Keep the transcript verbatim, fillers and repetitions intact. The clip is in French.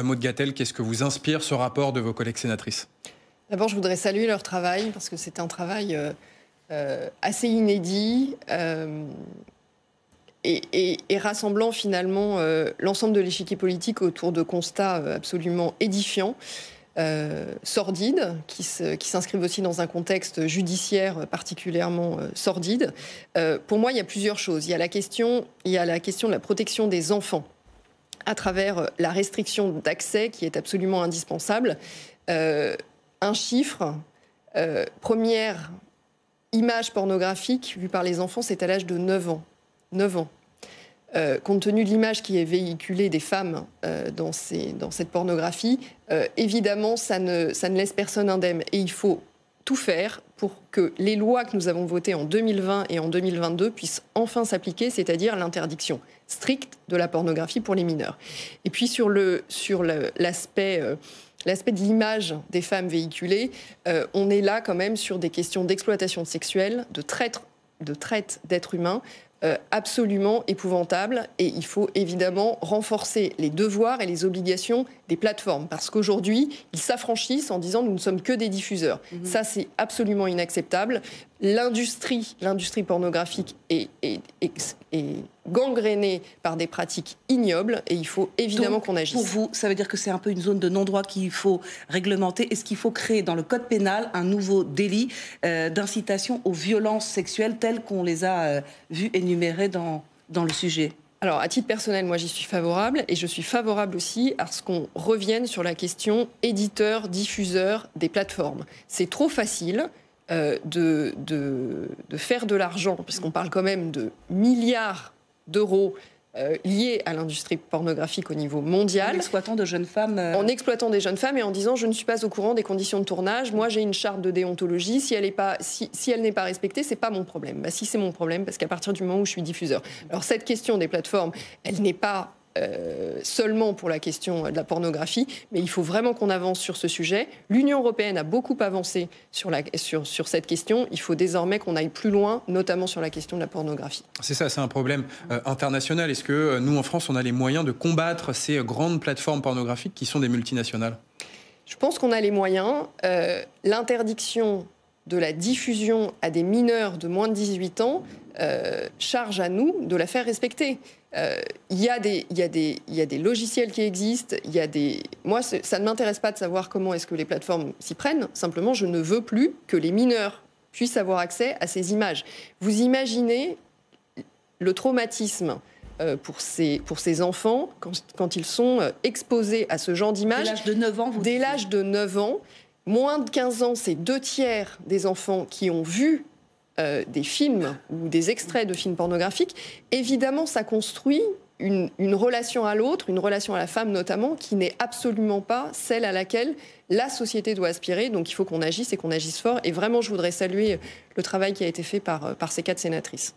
Maud Gattel, qu'est-ce que vous inspire ce rapport de vos collègues sénatrices? D'abord, je voudrais saluer leur travail, parce que c'est un travail euh, euh, assez inédit euh, et, et, et rassemblant finalement euh, l'ensemble de l'échiquier politique autour de constats absolument édifiants, euh, sordides, qui se, qui s'inscrivent aussi dans un contexte judiciaire particulièrement euh, sordide. Euh, pour moi, il y a plusieurs choses. Il y a la question, il y a la question de la protection des enfants, à travers la restriction d'accès qui est absolument indispensable. Euh, un chiffre, euh, première image pornographique vue par les enfants, c'est à l'âge de neuf ans. neuf ans. Euh, compte tenu de l'image qui est véhiculée des femmes euh, dans, ces, dans cette pornographie, euh, évidemment, ça ne, ça ne laisse personne indemne. Et il faut tout faire pour que les lois que nous avons votées en deux mille vingt et en deux mille vingt-deux puissent enfin s'appliquer, c'est-à-dire l'interdiction stricte de la pornographie pour les mineurs. Et puis sur le, sur le, l'aspect, euh, l'aspect de l'image des femmes véhiculées, euh, on est là quand même sur des questions d'exploitation sexuelle, de traite, de traite d'êtres humains, euh, absolument épouvantables. Et il faut évidemment renforcer les devoirs et les obligations des plateformes, parce qu'aujourd'hui, ils s'affranchissent en disant « nous ne sommes que des diffuseurs mmh. ». Ça, c'est absolument inacceptable. L'industrie, l'industrie pornographique est, est, est, est gangrénée par des pratiques ignobles, et il faut évidemment Donc, qu'on agisse. Pour vous, ça veut dire que c'est un peu une zone de non-droit qu'il faut réglementer. Est-ce qu'il faut créer dans le code pénal un nouveau délit euh, d'incitation aux violences sexuelles telles qu'on les a euh, vues énumérées dans, dans le sujet ? Alors, à titre personnel, moi, j'y suis favorable, et je suis favorable aussi à ce qu'on revienne sur la question éditeur, diffuseur des plateformes. C'est trop facile euh, de, de, de faire de l'argent, puisqu'on parle quand même de milliards d'euros euh, liés à l'industrie pornographique au niveau mondial. En exploitant de jeunes femmes. Euh... En exploitant des jeunes femmes et en disant « je ne suis pas au courant des conditions de tournage, moi, j'ai une charte de déontologie, si elle est pas, si, si elle n'est pas respectée, c'est pas mon problème. » Bah, si, c'est mon problème, parce qu'à partir du moment où je suis diffuseur. Alors, cette question des plateformes, elle n'est pas euh, seulement pour la question de la pornographie, mais il faut vraiment qu'on avance sur ce sujet. L'Union européenne a beaucoup avancé sur, la, sur, sur cette question. Il faut désormais qu'on aille plus loin, notamment sur la question de la pornographie. C'est ça, c'est un problème euh, international. Est-ce que euh, nous, en France, on a les moyens de combattre ces euh, grandes plateformes pornographiques qui sont des multinationales ? Je pense qu'on a les moyens. Euh, l'interdiction de la diffusion à des mineurs de moins de dix-huit ans euh, charge à nous de la faire respecter. Euh, y a des, y a des, y a des logiciels qui existent, il y a des... Moi, ça ne m'intéresse pas de savoir comment est-ce que les plateformes s'y prennent. Simplement, je ne veux plus que les mineurs puissent avoir accès à ces images. Vous imaginez le traumatisme pour ces, pour ces enfants quand, quand ils sont exposés à ce genre d'images. Dès l'âge de neuf ans, vous Dès dites. l'âge de neuf ans. Moins de quinze ans, c'est deux tiers des enfants qui ont vu euh, des films ou des extraits de films pornographiques. Évidemment, ça construit une, une relation à l'autre, une relation à la femme notamment, qui n'est absolument pas celle à laquelle la société doit aspirer. Donc il faut qu'on agisse et qu'on agisse fort. Et vraiment, je voudrais saluer le travail qui a été fait par, par ces quatre sénatrices.